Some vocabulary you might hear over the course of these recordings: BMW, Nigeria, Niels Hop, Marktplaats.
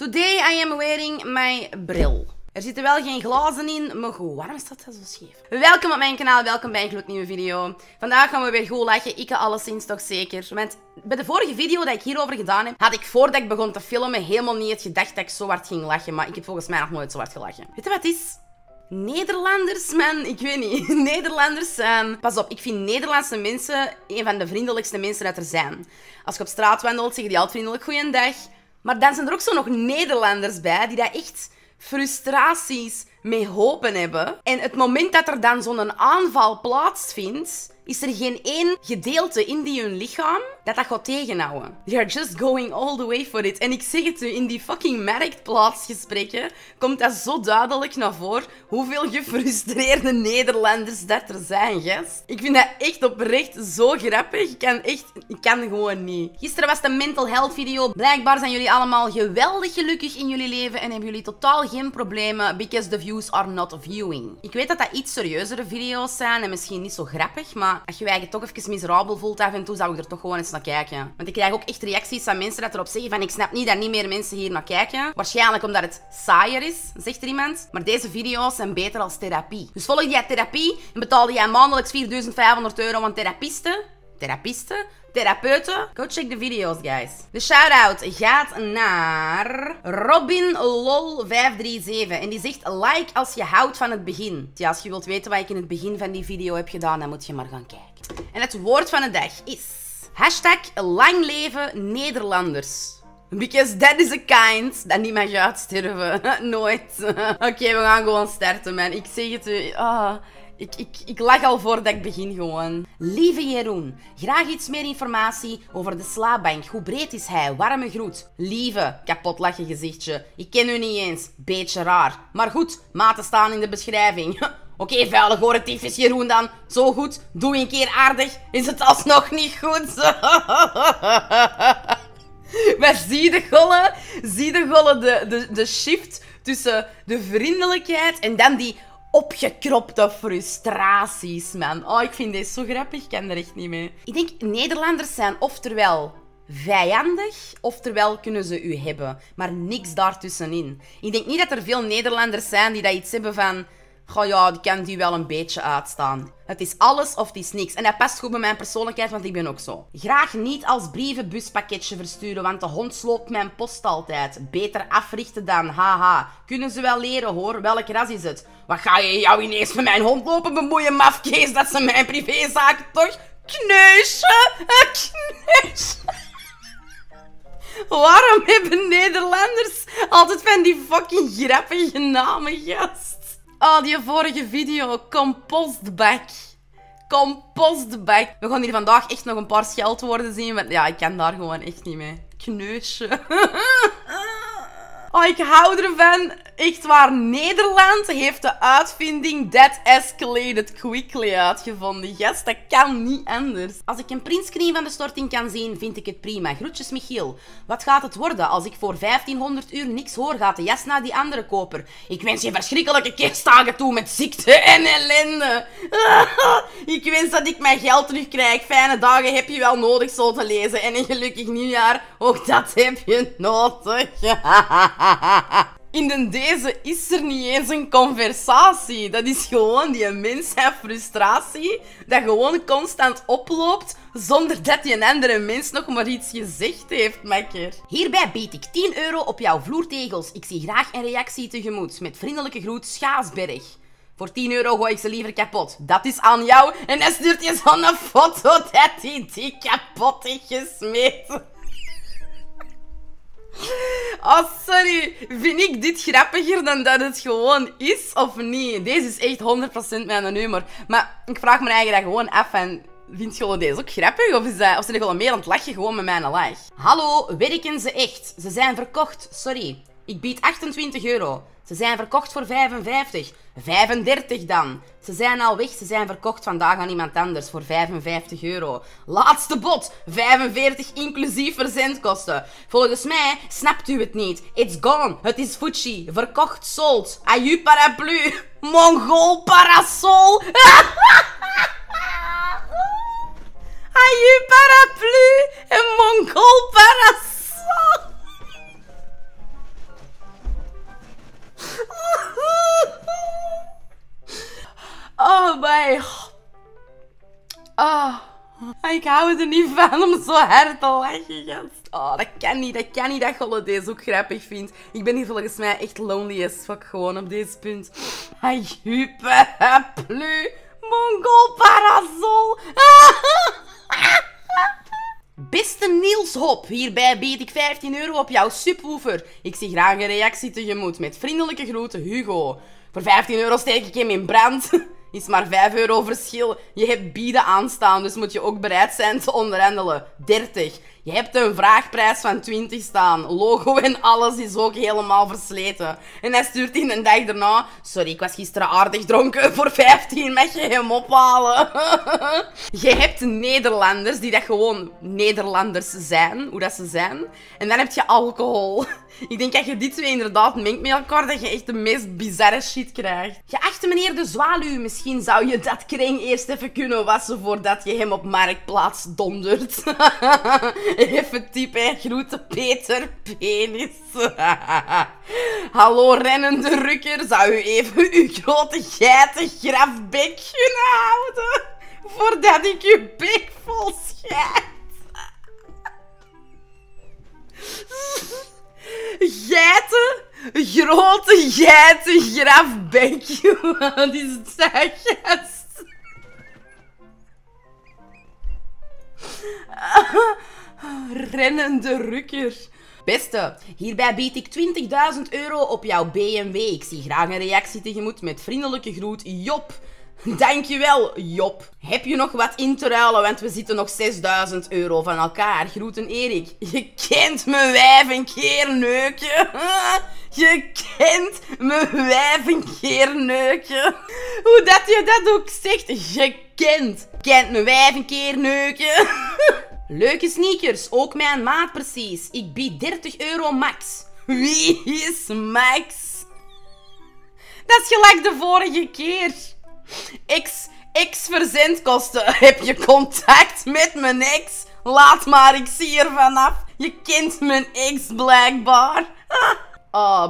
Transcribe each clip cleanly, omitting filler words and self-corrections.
Today I am wearing my bril. Er zitten wel geen glazen in, maar goed, waarom staat dat zo scheef? Welkom op mijn kanaal, welkom bij een gloednieuwe video. Vandaag gaan we weer goed lachen, ik alleszins toch zeker. Want bij de vorige video dat ik hierover gedaan heb, had ik voordat ik begon te filmen helemaal niet het gedacht dat ik zo hard ging lachen. Maar ik heb volgens mij nog nooit zo hard gelachen. Weet je wat het is? Nederlanders, man. Ik weet niet. Nederlanders. Pas op, ik vind Nederlandse mensen een van de vriendelijkste mensen dat er zijn. Als je op straat wandelt, zeggen die altijd vriendelijk goeiedag. Maar dan zijn er ook zo nog Nederlanders bij die dat echt frustraties mee hopen hebben. En het moment dat er dan zo'n aanval plaatsvindt, is er geen één gedeelte in die hun lichaam dat gaat tegenhouden. They are just going all the way for it. En ik zeg het u, in die fucking marktplaatsgesprekken komt dat zo duidelijk naar voren hoeveel gefrustreerde Nederlanders dat er zijn, gast. Ik vind dat echt oprecht zo grappig. Ik kan gewoon niet. Gisteren was de mental health video. Blijkbaar zijn jullie allemaal geweldig gelukkig in jullie leven en hebben jullie totaal geen problemen, because the views are not viewing. Ik weet dat dat iets serieuzere video's zijn en misschien niet zo grappig, maar als je je eigen toch even miserabel voelt af en toe, zou ik er toch gewoon eens naar kijken. Want ik krijg ook echt reacties van mensen dat erop zeggen van ik snap niet dat niet meer mensen hier naar kijken. Waarschijnlijk omdat het saaier is, zegt er iemand. Maar deze video's zijn beter als therapie. Dus volg jij therapie en betaalde jij maandelijks €4.500 aan therapeuten? Go check de video's, guys. De shout-out gaat naar RobinLol537. En die zegt, like als je houdt van het begin. Ja, als je wilt weten wat ik in het begin van die video heb gedaan, dan moet je maar gaan kijken. En het woord van de dag is hashtag lang leven Nederlanders. Because that is a kind dat niet mag uitsterven. Nooit. Oké, we gaan gewoon starten, man. Ik zeg het u. Oh, ik lach al voordat ik begin gewoon. Lieve Jeroen, graag iets meer informatie over de slaapbank. Hoe breed is hij? Warme groet. Lieve, kapot lachen gezichtje. Ik ken u niet eens. Beetje raar. Maar goed, maten staan in de beschrijving. Oké, vuile goretief is Jeroen dan. Zo goed, doe een keer aardig. Is het alsnog niet goed? Maar zie de gollen, de shift tussen de vriendelijkheid en dan die opgekropte frustraties, man. Oh, ik vind deze zo grappig, ik kan er echt niet mee. Ik denk, Nederlanders zijn oftewel vijandig, oftewel kunnen ze u hebben. Maar niks daartussenin. Ik denk niet dat er veel Nederlanders zijn die dat iets hebben van goh ja, die kan die wel een beetje uitstaan. Het is alles of het is niks. En dat past goed bij mijn persoonlijkheid, want ik ben ook zo. Graag niet als brievenbuspakketje versturen, want de hond sloopt mijn post altijd. Beter africhten dan, haha. Kunnen ze wel leren hoor, welk ras is het? Wat ga je jou ineens met mijn hond lopen bemoeien, mafkees? Dat zijn mijn privézaken toch? Kneusje, kneusje. Waarom hebben Nederlanders altijd van die fucking grappige namen, gast? Oh, die vorige video. Compostbak. Compostbak. We gaan hier vandaag echt nog een paar scheldwoorden zien. Want ja, ik kan daar gewoon echt niet mee. Kneusje. Oh, ik hou ervan. Echt waar, Nederland heeft de uitvinding That Escalated Quickly uitgevonden. Yes, dat kan niet anders. Als ik een printscreen van de storting kan zien, vind ik het prima. Groetjes, Michiel. Wat gaat het worden als ik voor 1500 uur niks hoor? Gaat de jas naar die andere koper? Ik wens je verschrikkelijke kerstdagen toe met ziekte en ellende. Ik wens dat ik mijn geld terugkrijg. Fijne dagen heb je wel nodig, zo te lezen. En een gelukkig nieuwjaar, ook dat heb je nodig. In deze is er niet eens een conversatie. Dat is gewoon die mens zijn frustratie dat gewoon constant oploopt zonder dat die een andere mens nog maar iets gezegd heeft, makker. Hierbij bied ik €10 op jouw vloertegels. Ik zie graag een reactie tegemoet. Met vriendelijke groet, Schaasberg. Voor €10 gooi ik ze liever kapot. Dat is aan jou. En dan stuurt je zo'n foto dat die kapot is gesmeten. Oh, sorry. Vind ik dit grappiger dan dat het gewoon is, of niet? Deze is echt 100% mijn humor. Maar ik vraag me eigenlijk gewoon af en vindt je deze ook grappig? Of zijn er gewoon meer aan het lachen gewoon met mijn lach? Hallo, werken ze echt? Ze zijn verkocht, sorry. Ik bied €28. Ze zijn verkocht voor 55. 35 dan. Ze zijn al weg, ze zijn verkocht vandaag aan iemand anders voor €55. Laatste bod, 45 inclusief verzendkosten. Volgens mij snapt u het niet. It's gone, het is Fuji. Verkocht, sold. Aju paraplu. Mongool parasol. Aju paraplu en Mongool parasol. ik hou er niet van om zo hard te lachen, gast. Oh, dat kan niet dat Golle deze ook grappig vindt. Ik ben hier volgens mij echt lonely as fuck gewoon op deze punt. Hij hype, plu, mongol parasol. Beste Niels Hop, hierbij bied ik €15 op jouw subwoofer. Ik zie graag een reactie tegemoet. Met vriendelijke groeten, Hugo. Voor €15 steek ik hem in brand. Is maar €5 verschil. Je hebt bieden aanstaan, dus moet je ook bereid zijn te onderhandelen. 30. Je hebt een vraagprijs van 20 staan. Logo en alles is ook helemaal versleten. En hij stuurt in een dag daarna... Sorry, ik was gisteren aardig dronken. Voor 15 mag je hem ophalen. Je hebt Nederlanders die dat gewoon Nederlanders zijn. Hoe dat ze zijn. En dan heb je alcohol. Ik denk dat je die twee inderdaad mengt met elkaar. Dat je echt de meest bizarre shit krijgt. Geachte meneer de Zwaluw. Misschien zou je dat kring eerst even kunnen wassen voordat je hem op Marktplaats dondert. Even typen, groeten Peter Penis. Hallo rennende rukker, zou u even uw grote geitengrafbek kunnen houden? Voordat ik uw bek vol schijt. Geiten? Grote geitengrafbek. Wat is dat, gast? Rennende rukker. Beste, hierbij bied ik €20.000 op jouw BMW. Ik zie graag een reactie tegemoet. Met vriendelijke groet, Job. Dankjewel, Job. Heb je nog wat in te ruilen, want we zitten nog €6.000 van elkaar. Groeten, Erik. Je kent mijn wijf een keer neuken. Je kent mijn wijf een keer neuken. Hoe dat je dat ook zegt. Je kent mijn wijf een keer neuken. Leuke sneakers, ook mijn maat precies. Ik bied €30 max. Wie is Max? Dat is gelijk de vorige keer. X verzendkosten. Heb je contact met mijn ex? Laat maar, ik zie er vanaf. Je kent mijn ex blijkbaar.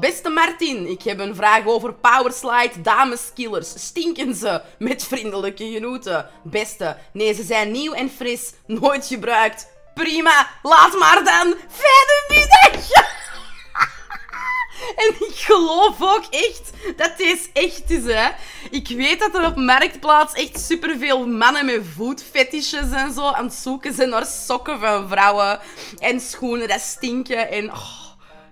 Beste Martin, ik heb een vraag over powerslide dameskillers. Stinken ze? Met vriendelijke groeten. Beste, nee, ze zijn nieuw en fris. Nooit gebruikt. Prima, laat maar dan. Fijne middag! En ik geloof ook echt dat deze echt is, hè. Ik weet dat er op Marktplaats echt superveel mannen met voetfetishes en zo aan het zoeken zijn naar sokken van vrouwen. En schoenen dat stinken en... Oh,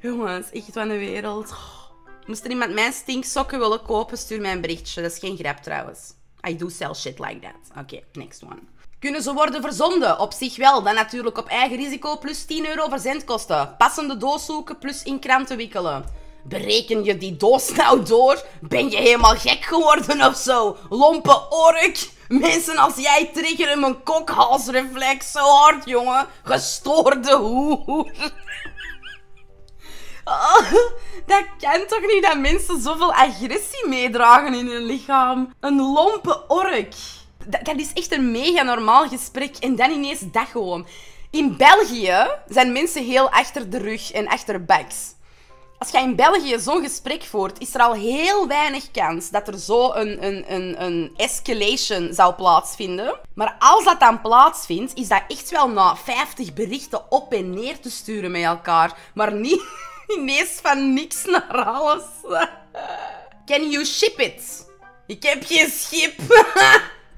jongens, echt van de wereld. Oh. Moest er iemand mijn stinksokken willen kopen, stuur mij een berichtje. Dat is geen grap trouwens. I do sell shit like that. Oké, next one. Kunnen ze worden verzonden? Op zich wel. Dan natuurlijk op eigen risico plus €10 verzendkosten. Passende doos zoeken plus in kranten wikkelen. Bereken je die doos nou door? Ben je helemaal gek geworden of zo? Lompe ork. Mensen als jij triggeren mijn kokhalsreflex zo hard, jongen. Gestoorde hoer. Oh, dat kan toch niet dat mensen zoveel agressie meedragen in hun lichaam? Een lompe ork. Dat is echt een mega normaal gesprek. En dan ineens dat gewoon. In België zijn mensen heel achter de rug en achter backs. Als je in België zo'n gesprek voert, is er al heel weinig kans dat er zo een escalation zou plaatsvinden. Maar als dat dan plaatsvindt, is dat echt wel na 50 berichten op en neer te sturen met elkaar. Maar niet ineens van niks naar alles. Can you ship it? Ik heb geen schip.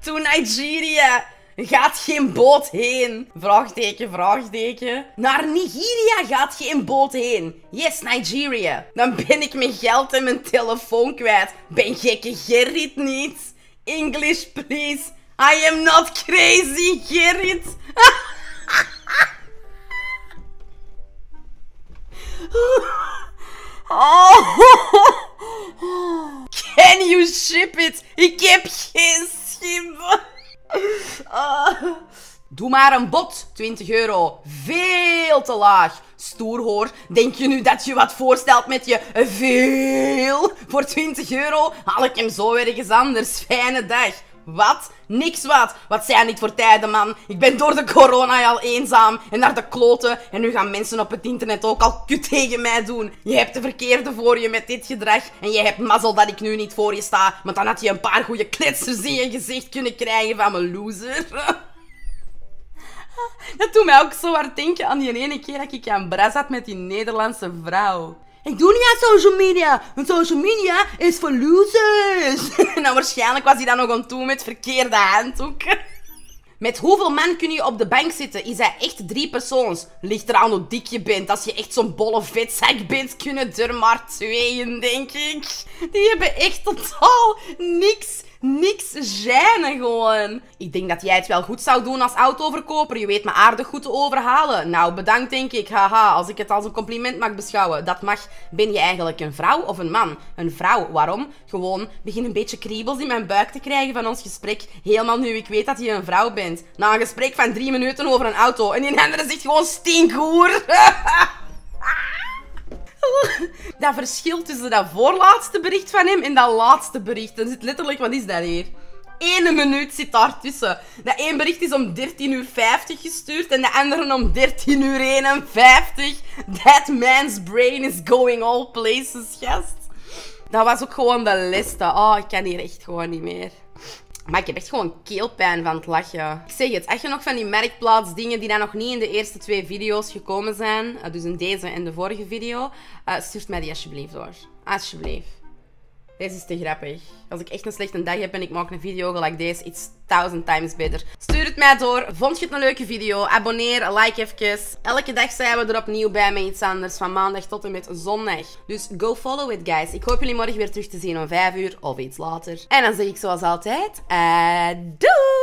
To Nigeria. Gaat geen boot heen. Vraagteken, vraagteken. Naar Nigeria gaat geen boot heen. Yes, Nigeria. Dan ben ik mijn geld en mijn telefoon kwijt. Ben gekke Gerrit niet. English, please. I am not crazy, Gerrit. Oh. Can you ship it? Ik heb geen schip. Doe maar een bot, €20. Veel te laag. Stoer hoor. Denk je nu dat je wat voorstelt met je veel? Voor €20 haal ik hem zo ergens anders. Fijne dag. Wat? Niks wat. Wat zijn dit voor tijden, man? Ik ben door de corona al eenzaam en naar de kloten. En nu gaan mensen op het internet ook al kut tegen mij doen. Je hebt de verkeerde voor je met dit gedrag. En je hebt mazzel dat ik nu niet voor je sta. Want dan had je een paar goede kletsers in je gezicht kunnen krijgen van mijn loser. Dat doet mij ook zo hard denken aan die ene keer dat ik aan bras had met die Nederlandse vrouw. Ik doe niet aan social media, want social media is voor losers. Nou, waarschijnlijk was hij dan nog aan toe met verkeerde handdoek. Met hoeveel man kun je op de bank zitten? Is dat echt 3 persoons? Ligt eraan hoe dik je bent. Als je echt zo'n bolle vetzak bent, kunnen er maar 2 in, denk ik. Die hebben echt totaal niks gêne gewoon. Ik denk dat jij het wel goed zou doen als autoverkoper. Je weet me aardig goed te overhalen. Nou, bedankt denk ik. Haha, als ik het als een compliment mag beschouwen. Dat mag. Ben je eigenlijk een vrouw of een man? Een vrouw. Waarom? Gewoon, begin een beetje kriebels in mijn buik te krijgen van ons gesprek. Helemaal nu ik weet dat je een vrouw bent. Na een gesprek van 3 minuten over een auto. En die andere zegt gewoon stinkhoer. Dat verschil tussen dat voorlaatste bericht van hem en dat laatste bericht. Dan zit letterlijk, wat is dat hier? 1 minuut zit daar tussen. Dat één bericht is om 13:50 gestuurd en de andere om 13:51. That man's brain is going all places, gast. Dat was ook gewoon de leste. Oh, ik kan hier echt gewoon niet meer. Maar ik heb echt gewoon keelpijn van het lachen. Ik zeg het, als je nog van die Marktplaats dingen die dan nog niet in de eerste 2 video's gekomen zijn, dus in deze en de vorige video, stuurt mij die alsjeblieft door. Alsjeblieft. Deze is te grappig. Als ik echt een slechte dag heb en ik maak een video gelijk deze, it's 1000 times better. Stuur het mij door. Vond je het een leuke video? Abonneer, like even. Elke dag zijn we er opnieuw bij met iets anders. Van maandag tot en met zondag. Dus go follow it, guys. Ik hoop jullie morgen weer terug te zien om 5 uur of iets later. En dan zeg ik zoals altijd, doei!